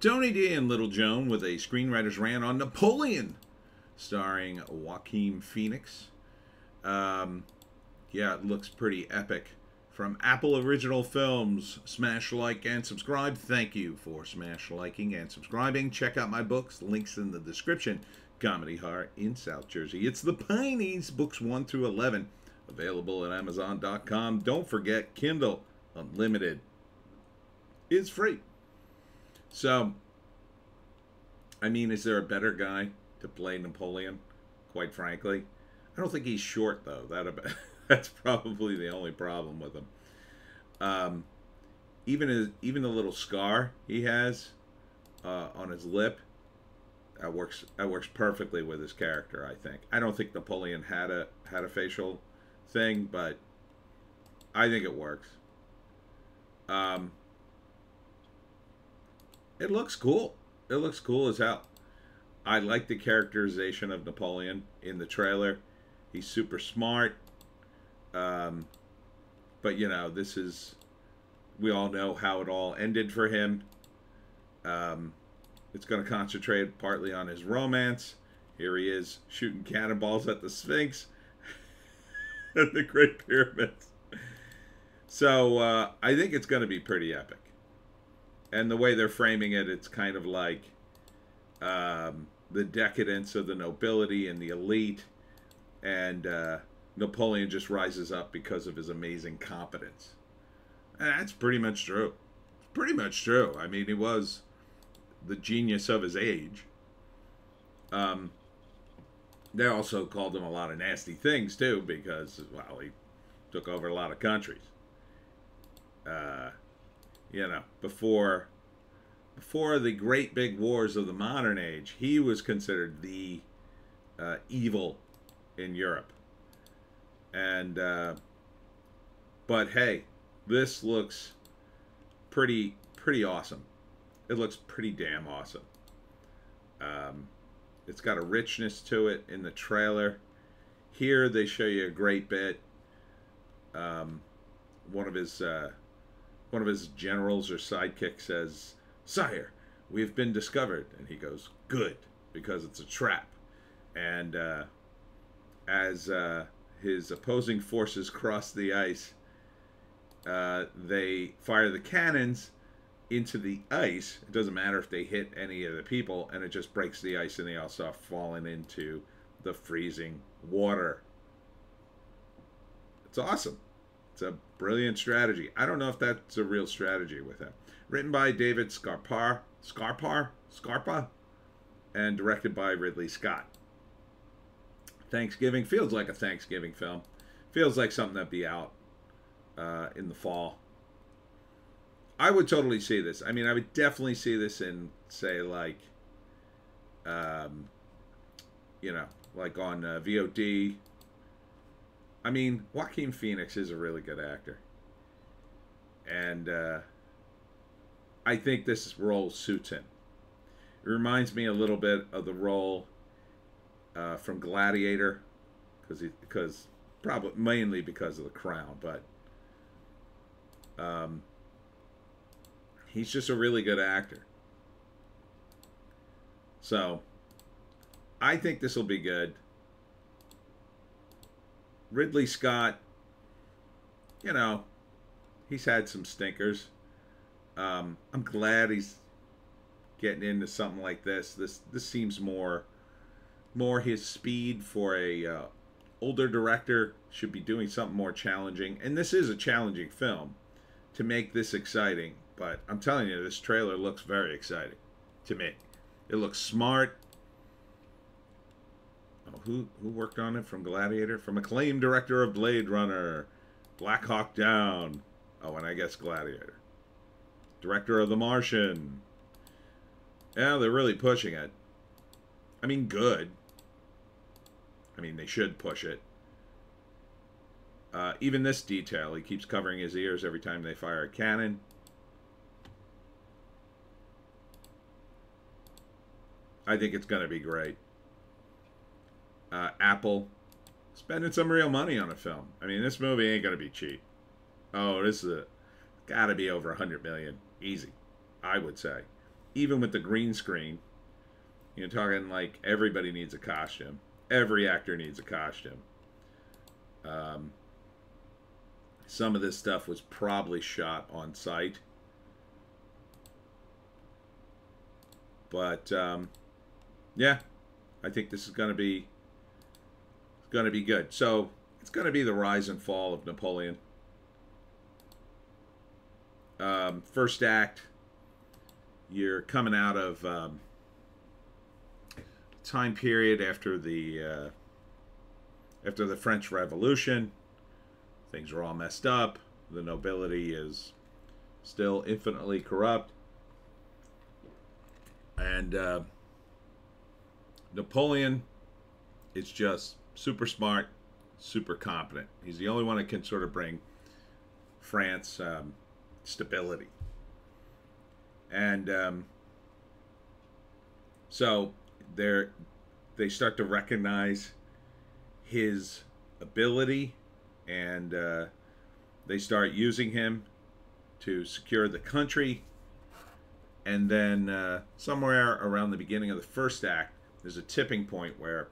Tony D and Little Joan with a screenwriter's rant on Napoleon, starring Joaquin Phoenix. Yeah, it looks pretty epic. From Apple Original Films, smash like and subscribe. Thank you for smash liking and subscribing. Check out my books, links in the description. Comedy Horror in South Jersey. It's the Pineys, books 1 through 11, available at Amazon.com. Don't forget, Kindle Unlimited is free. So, I mean, is there a better guy to play Napoleon? Quite frankly, I don't think he's short, though. That's probably the only problem with him. Even the little scar he has on his lip, that works perfectly with his character, I think. I don't think Napoleon had a facial thing, but I think it works. It looks cool. It looks cool as hell. I like the characterization of Napoleon in the trailer. He's super smart. But you know, this is, we all know how it all ended for him. It's going to concentrate partly on his romance. Here he is shooting cannonballs at the Sphinx and the Great Pyramids. So, I think it's going to be pretty epic, and the way they're framing it, it's kind of like, the decadence of the nobility and the elite, and, Napoleon just rises up because of his amazing competence. And that's pretty much true. It's pretty much true. I mean, he was the genius of his age. They also called him a lot of nasty things, too, because, well, he took over a lot of countries. You know, before the great big wars of the modern age, he was considered the evil in Europe. And, but hey, this looks pretty awesome. It looks pretty damn awesome. It's got a richness to it in the trailer. Here they show you a great bit. One of his generals or sidekicks says, "Sire, we've been discovered." And he goes, "Good, because it's a trap." And, as his opposing forces cross the ice, they fire the cannons into the ice. It doesn't matter if they hit any of the people, and it just breaks the ice, and they all start falling into the freezing water. It's awesome. It's a brilliant strategy. I don't know if that's a real strategy with him. Written by David Scarpa, and directed by Ridley Scott. Thanksgiving feels like a Thanksgiving film. Feels like something that'd be out in the fall. I would totally see this. I mean, I would definitely see this in, say, like, you know, like on VOD. I mean, Joaquin Phoenix is a really good actor, and I think this role suits him. It reminds me a little bit of the role from Gladiator, because probably mainly because of The Crown, but he's just a really good actor. So I think this will be good. Ridley Scott, you know, he's had some stinkers. I'm glad he's getting into something like this. This seems more his speed for a older director. Should be doing something more challenging, and this is a challenging film to make this exciting, but I'm telling you, this trailer looks very exciting to me. It looks smart. Oh, who worked on it from Gladiator? From acclaimed director of Blade Runner, Black Hawk Down, oh, and I guess Gladiator. Director of The Martian. Yeah, they're really pushing it. I mean, good. I mean, they should push it. Even this detail, he keeps covering his ears every time they fire a cannon. I think it's going to be great. Apple spending some real money on a film. I mean, this movie ain't going to be cheap. Oh, this is got to be over $100 million. Easy, I would say. even with the green screen, you're talking like everybody needs a costume. Every actor needs a costume. Some of this stuff was probably shot on site. But, yeah, I think this is going to be good. So it's going to be the rise and fall of Napoleon. First act, you're coming out of time period after the French Revolution. Things are all messed up. The nobility is still infinitely corrupt. And Napoleon is just super smart, super competent. He's the only one that can sort of bring France stability. And so they start to recognize his ability, and they start using him to secure the country. And then somewhere around the beginning of the first act, there's a tipping point where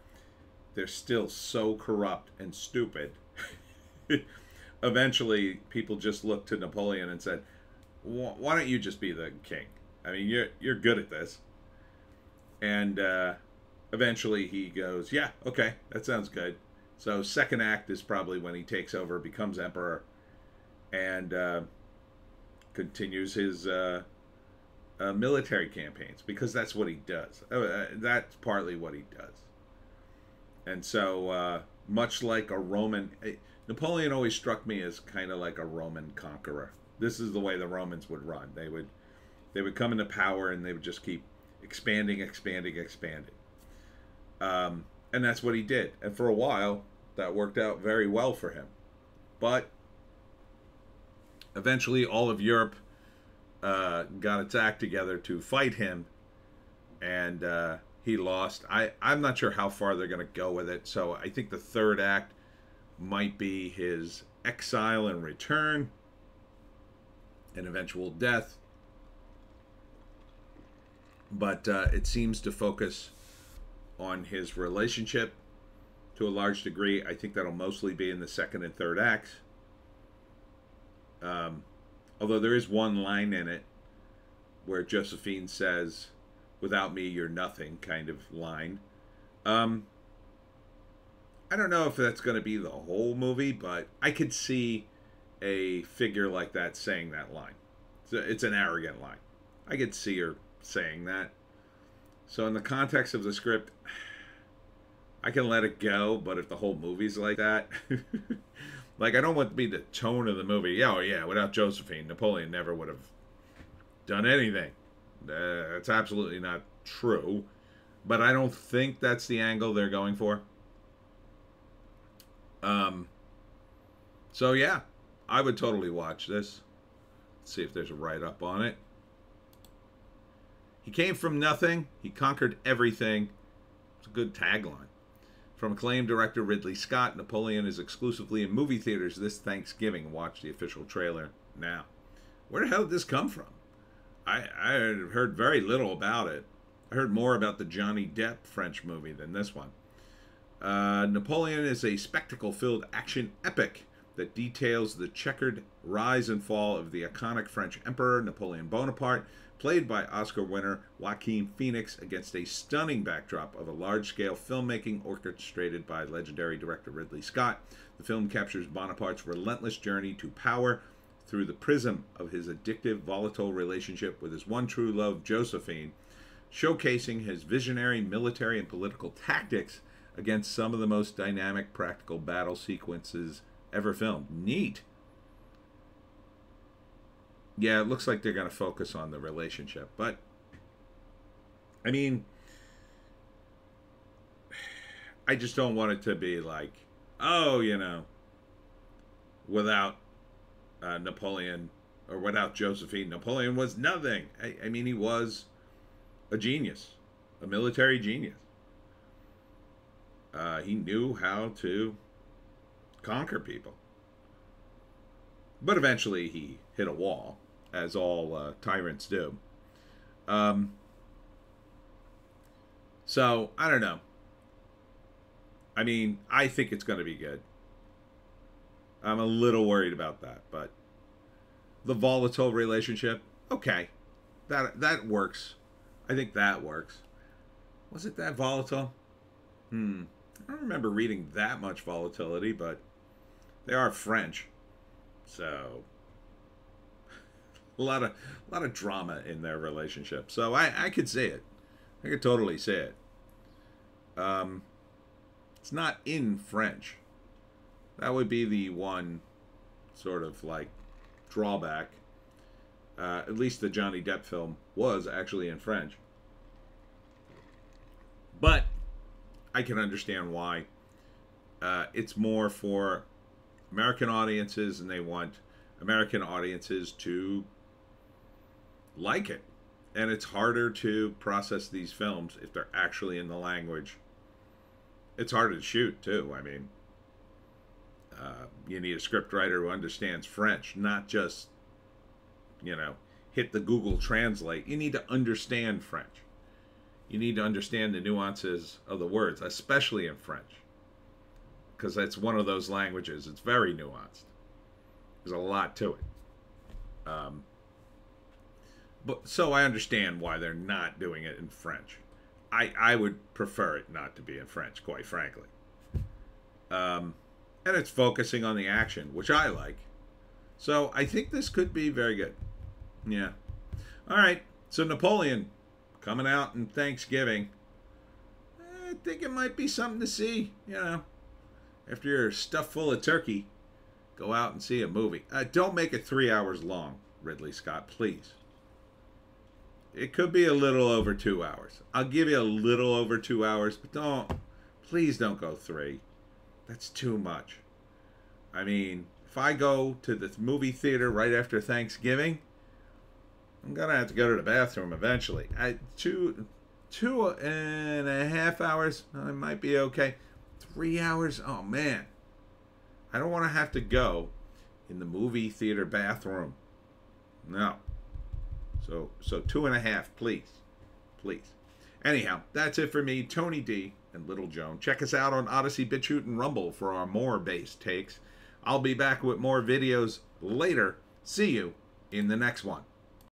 they're still so corrupt and stupid. Eventually, people just looked to Napoleon and said, why don't you just be the king? I mean, you're good at this. And eventually he goes, yeah, okay, that sounds good. So second act is probably when he takes over, becomes emperor, and continues his military campaigns, because that's what he does. That's partly what he does. And so much like a Roman, Napoleon always struck me as kind of like a Roman conqueror. This is the way the Romans would run. They would come into power and they would just keep expanding, expanding, expanding. And that's what he did. And for a while, that worked out very well for him. But eventually all of Europe got its act together to fight him. And he lost. I'm not sure how far they're going to go with it. So I think the third act might be his exile and return and eventual death. But it seems to focus on his relationship to a large degree. I think that'll mostly be in the second and third acts. Although there is one line in it where Josephine says, "Without me, you're nothing," kind of line. I don't know if that's going to be the whole movie, but I could see a figure like that saying that line. It's an arrogant line. I could see her saying that. So in the context of the script, I can let it go, but if the whole movie's like that, like, I don't want it to be the tone of the movie. Oh yeah, without Josephine, Napoleon never would have done anything. That's absolutely not true, but I don't think that's the angle they're going for. So yeah, I would totally watch this. Let's see if there's a write-up on it. He came from nothing. He conquered everything. It's a good tagline. From acclaimed director Ridley Scott, Napoleon is exclusively in movie theaters this Thanksgiving. Watch the official trailer now. Where the hell did this come from? I heard very little about it. I heard more about the Johnny Depp French movie than this one. Napoleon is a spectacle-filled action epic that details the checkered rise and fall of the iconic French emperor, Napoleon Bonaparte, played by Oscar winner Joaquin Phoenix, against a stunning backdrop of a large-scale filmmaking orchestrated by legendary director Ridley Scott. The film captures Bonaparte's relentless journey to power through the prism of his addictive, volatile relationship with his one true love, Josephine, showcasing his visionary military and political tactics against some of the most dynamic practical battle sequences ever filmed. Neat. Yeah, it looks like they're going to focus on the relationship. But, I mean, I just don't want it to be like, oh, you know, without Napoleon, or without Josephine, Napoleon was nothing. I mean, he was a genius, a military genius. He knew how to conquer people. But eventually he hit a wall, as all tyrants do. So, I don't know. I mean, I think it's going to be good. I'm a little worried about that, but the volatile relationship, okay. That works. I think that works. Was it that volatile? I don't remember reading that much volatility, but they are French. So a lot of drama in their relationship. So I could see it. I could totally see it. It's not in French. That would be the one sort of like drawback. At least the Johnny Depp film was actually in French. But I can understand why. It's more for American audiences, and they want American audiences to like it. And it's harder to process these films if they're actually in the language. It's harder to shoot, too. I mean, you need a scriptwriter who understands French, not just, you know, hit the Google Translate. You need to understand French. You need to understand the nuances of the words, especially in French, because that's one of those languages. It's very nuanced. There's a lot to it. But so I understand why they're not doing it in French. I would prefer it not to be in French, quite frankly. And it's focusing on the action, which I like. So I think this could be very good. Yeah. All right. So Napoleon coming out in Thanksgiving. I think it might be something to see, you know. After you're stuffed full of turkey, go out and see a movie. Don't make it 3 hours long, Ridley Scott, please. It could be a little over 2 hours. I'll give you a little over 2 hours, but please don't go 3. That's too much. I mean, if I go to the movie theater right after Thanksgiving, I'm going to have to go to the bathroom eventually. Two and a half hours, I might be okay. 3 hours? Oh, man. I don't want to have to go in the movie theater bathroom. No. So 2.5, please. Please. Anyhow, that's it for me, Tony D and Little Joan. Check us out on Odyssey, Bitchute, and Rumble for our more-based takes. I'll be back with more videos later. See you in the next one.